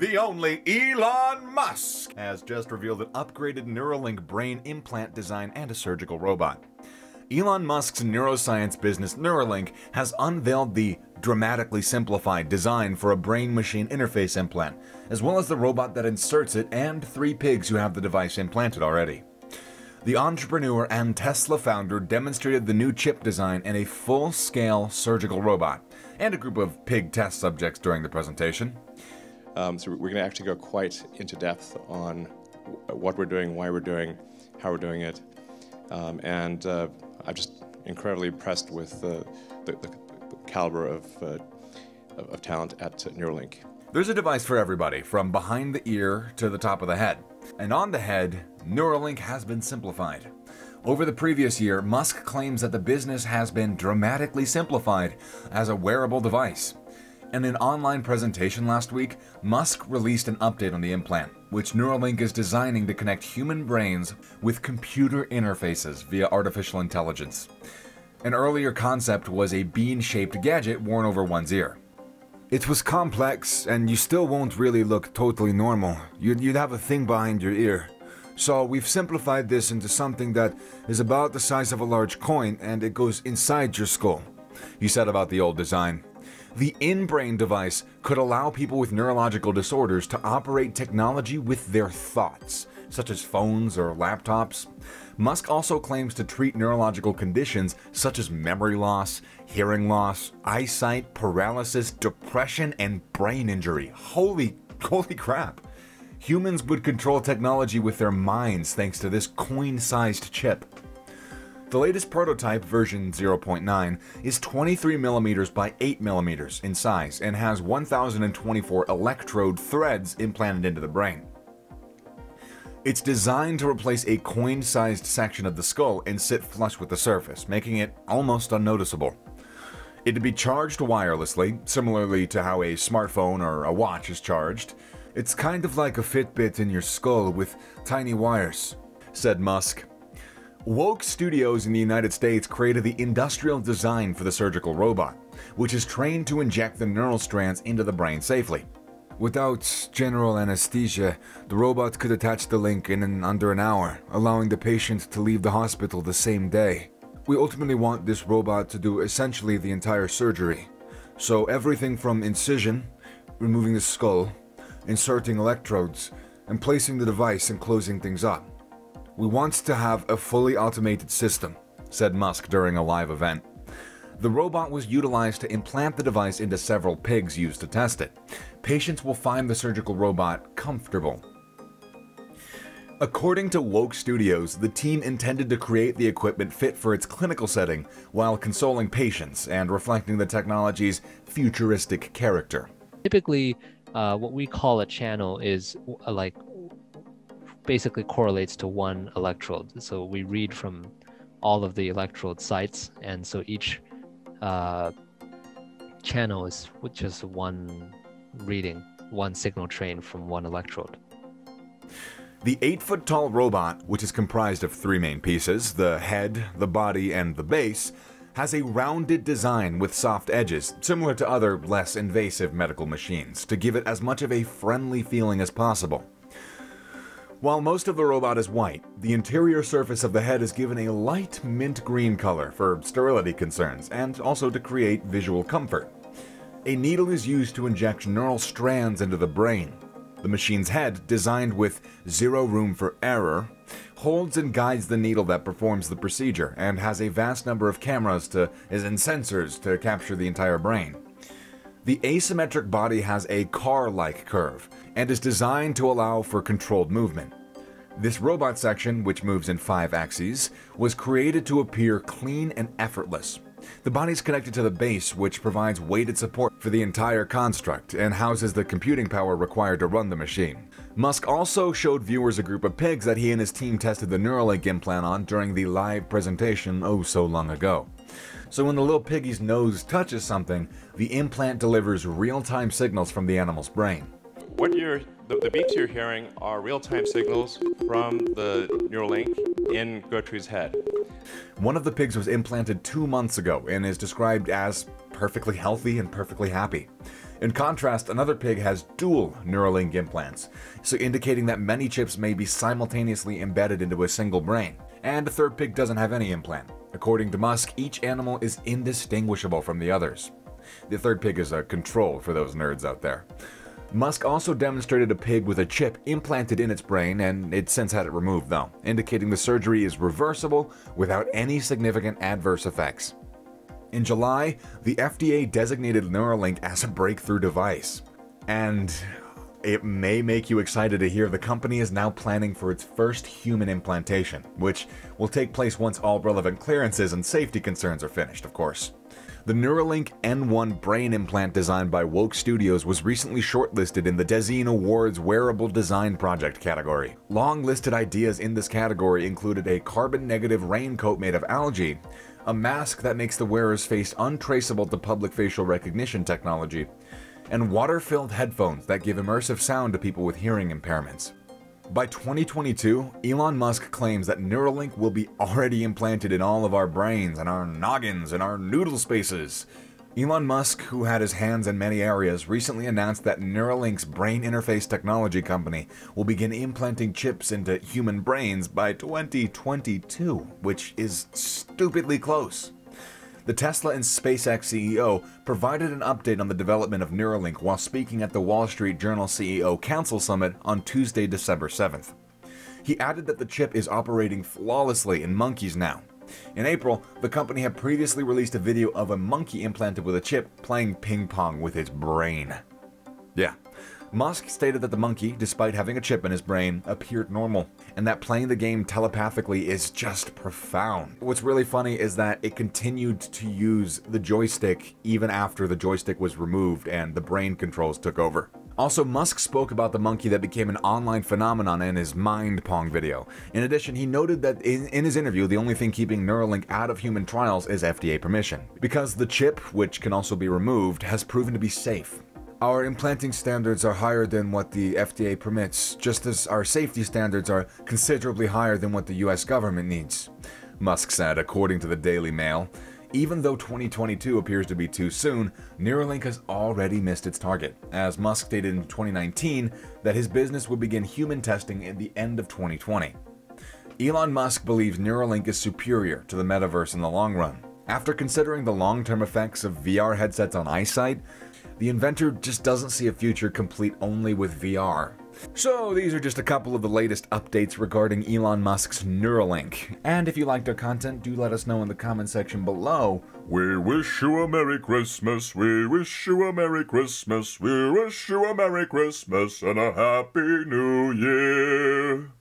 the only Elon Musk has just revealed an upgraded Neuralink brain implant design and a surgical robot. Elon Musk's neuroscience business Neuralink has unveiled the dramatically simplified design for a brain-machine interface implant, as well as the robot that inserts it and three pigs who have the device implanted already. The entrepreneur and Tesla founder demonstrated the new chip design in a full-scale surgical robot and a group of pig test subjects during the presentation. So we're going to actually go quite into depth on what we're doing, why we're doing, how we're doing it, and I'm just incredibly impressed with the caliber of talent at Neuralink. There's a device for everybody, from behind the ear to the top of the head. And on the head, Neuralink has been simplified. Over the previous year, Musk claims that the business has been dramatically simplified as a wearable device. In an online presentation last week, Musk released an update on the implant, which Neuralink is designing to connect human brains with computer interfaces via artificial intelligence. An earlier concept was a bean-shaped gadget worn over one's ear. It was complex, and you still won't really look totally normal. You'd have a thing behind your ear. So we've simplified this into something that is about the size of a large coin, and it goes inside your skull, he said about the old design. The in-brain device could allow people with neurological disorders to operate technology with their thoughts, such as phones or laptops. Musk also claims to treat neurological conditions such as memory loss, hearing loss, eyesight, paralysis, depression, and brain injury. Holy crap. Humans would control technology with their minds thanks to this coin-sized chip. The latest prototype, version 0.9, is 23mm by 8mm in size and has 1,024 electrode threads implanted into the brain. It's designed to replace a coin-sized section of the skull and sit flush with the surface, making it almost unnoticeable. It'd be charged wirelessly, similarly to how a smartphone or a watch is charged. It's kind of like a Fitbit in your skull with tiny wires, said Musk. Woke Studios in the United States created the industrial design for the surgical robot, which is trained to inject the neural strands into the brain safely. Without general anesthesia, the robot could attach the link in under an hour, allowing the patient to leave the hospital the same day. We ultimately want this robot to do essentially the entire surgery. So everything from incision, removing the skull, inserting electrodes, and placing the device and closing things up. We want to have a fully automated system, said Musk during a live event. The robot was utilized to implant the device into several pigs used to test it. Patients will find the surgical robot comfortable. According to Woke Studios, the team intended to create the equipment fit for its clinical setting while consoling patients and reflecting the technology's futuristic character. Typically, what we call a channel is like basically correlates to one electrode. So we read from all of the electrode sites, and so each channel is just one reading, one signal train from one electrode. The 8-foot-tall robot, which is comprised of three main pieces, the head, the body, and the base, has a rounded design with soft edges, similar to other less invasive medical machines, to give it as much of a friendly feeling as possible. While most of the robot is white, the interior surface of the head is given a light mint green color for sterility concerns and also to create visual comfort. A needle is used to inject neural strands into the brain. The machine's head, designed with zero room for error, holds and guides the needle that performs the procedure and has a vast number of cameras and sensors to capture the entire brain. The asymmetric body has a car-like curve and is designed to allow for controlled movement. This robot section, which moves in 5 axes, was created to appear clean and effortless. The body is connected to the base, which provides weighted support for the entire construct and houses the computing power required to run the machine. Musk also showed viewers a group of pigs that he and his team tested the Neuralink implant on during the live presentation oh so long ago. So when the little piggy's nose touches something, the implant delivers real-time signals from the animal's brain. What the beeps you're hearing are real-time signals from the Neuralink in Gertrude's head. One of the pigs was implanted 2 months ago and is described as perfectly healthy and perfectly happy. In contrast, another pig has dual Neuralink implants, so indicating that many chips may be simultaneously embedded into a single brain. And a third pig doesn't have any implant. According to Musk, each animal is indistinguishable from the others. The third pig is a control for those nerds out there. Musk also demonstrated a pig with a chip implanted in its brain, and it since had it removed though, indicating the surgery is reversible without any significant adverse effects. In July, the FDA designated Neuralink as a breakthrough device. And it may make you excited to hear the company is now planning for its first human implantation, which will take place once all relevant clearances and safety concerns are finished, of course. The Neuralink N1 brain implant designed by Woke Studios was recently shortlisted in the Dezeen Awards Wearable Design Project category. Long-listed ideas in this category included a carbon-negative raincoat made of algae, a mask that makes the wearer's face untraceable to public facial recognition technology, and water-filled headphones that give immersive sound to people with hearing impairments. By 2022, Elon Musk claims that Neuralink will be already implanted in all of our brains and our noggins and our noodle spaces. Elon Musk, who had his hands in many areas, recently announced that Neuralink's brain interface technology company will begin implanting chips into human brains by 2022, which is stupidly close. The Tesla and SpaceX CEO provided an update on the development of Neuralink while speaking at the Wall Street Journal CEO Council Summit on Tuesday, December 7th. He added that the chip is operating flawlessly in monkeys now. In April, the company had previously released a video of a monkey implanted with a chip playing ping pong with its brain. Yeah. Musk stated that the monkey, despite having a chip in his brain, appeared normal, and that playing the game telepathically is just profound. What's really funny is that it continued to use the joystick even after the joystick was removed and the brain controls took over. Also, Musk spoke about the monkey that became an online phenomenon in his Mind Pong video. In addition, he noted that in his interview, the only thing keeping Neuralink out of human trials is FDA permission, because the chip, which can also be removed, has proven to be safe. Our implanting standards are higher than what the FDA permits, just as our safety standards are considerably higher than what the US government needs, Musk said, according to the Daily Mail. Even though 2022 appears to be too soon, Neuralink has already missed its target, as Musk stated in 2019 that his business would begin human testing at the end of 2020. Elon Musk believes Neuralink is superior to the metaverse in the long run. After considering the long-term effects of VR headsets on eyesight, the inventor just doesn't see a future complete only with VR. So these are just a couple of the latest updates regarding Elon Musk's Neuralink. And if you liked our content, do let us know in the comment section below. We wish you a Merry Christmas, we wish you a Merry Christmas, we wish you a Merry Christmas and a Happy New Year.